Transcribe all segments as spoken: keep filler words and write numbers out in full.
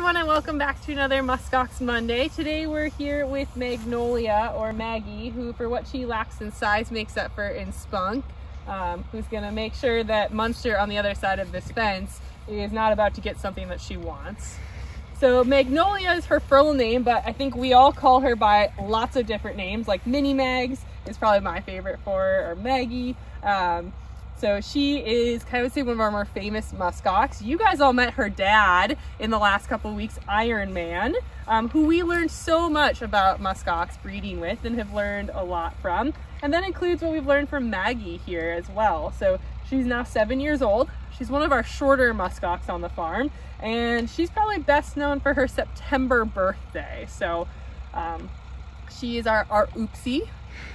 everyone, and welcome back to another Muskox Monday. Today we're here with Magnolia, or Maggie, who for what she lacks in size makes up for in spunk, um, who's going to make sure that Munster on the other side of this fence is not about to get something that she wants. So Magnolia is her full name, but I think we all call her by lots of different names, like Mini Mags is probably my favorite for her, or Maggie. Um, So she is, I would say, one of our more famous muskox. You guys all met her dad in the last couple of weeks, Iron Man, um, who we learned so much about muskox breeding with and have learned a lot from. And that includes what we've learned from Maggie here as well. So she's now seven years old. She's one of our shorter muskox on the farm, and she's probably best known for her September birthday. So um, she is our, our oopsie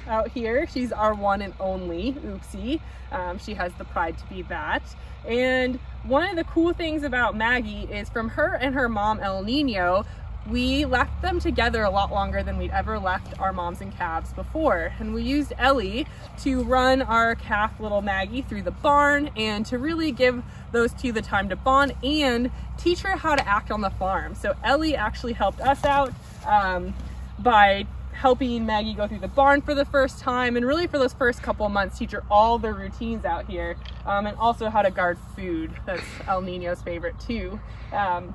out here. She's our one and only oopsie. Um, she has the pride to be that. And one of the cool things about Maggie is from her and her mom, El Nino, we left them together a lot longer than we'd ever left our moms and calves before. And we used Ellie to run our calf little Maggie through the barn and to really give those two the time to bond and teach her how to act on the farm. So Ellie actually helped us out um, by helping Maggie go through the barn for the first time, and really for those first couple of months teach her all the routines out here, um, and also how to guard food. That's El Nino's favorite too. Um,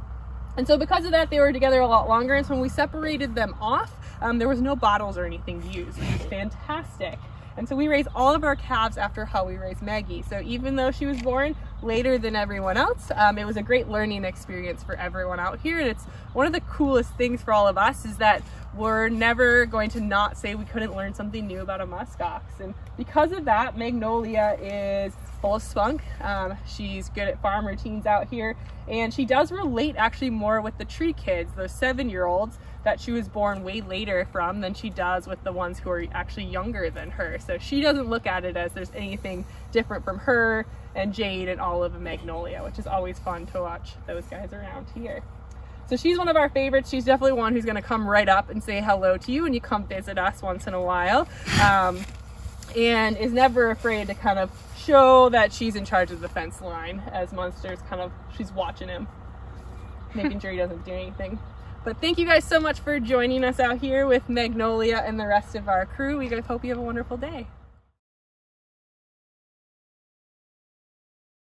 and so because of that, they were together a lot longer, and so when we separated them off, um, there was no bottles or anything used, which is fantastic. And so we raise all of our calves after how we raise Maggie. So even though she was born later than everyone else, um, it was a great learning experience for everyone out here. And it's one of the coolest things for all of us is that we're never going to not say we couldn't learn something new about a muskox. And because of that, Magnolia is full of spunk. Um, she's good at farm routines out here, and she does relate actually more with the tree kids, those seven-year-olds that she was born way later from, than she does with the ones who are actually younger than her. So she doesn't look at it as there's anything different from her and Jade and Olive and Magnolia, which is always fun to watch those guys around here. So she's one of our favorites. She's definitely one who's gonna come right up and say hello to you when you come visit us once in a while, um, and is never afraid to kind of show that she's in charge of the fence line as Munster's kind of, she's watching him, making sure he doesn't do anything. But thank you guys so much for joining us out here with Magnolia and the rest of our crew. We guys hope you have a wonderful day.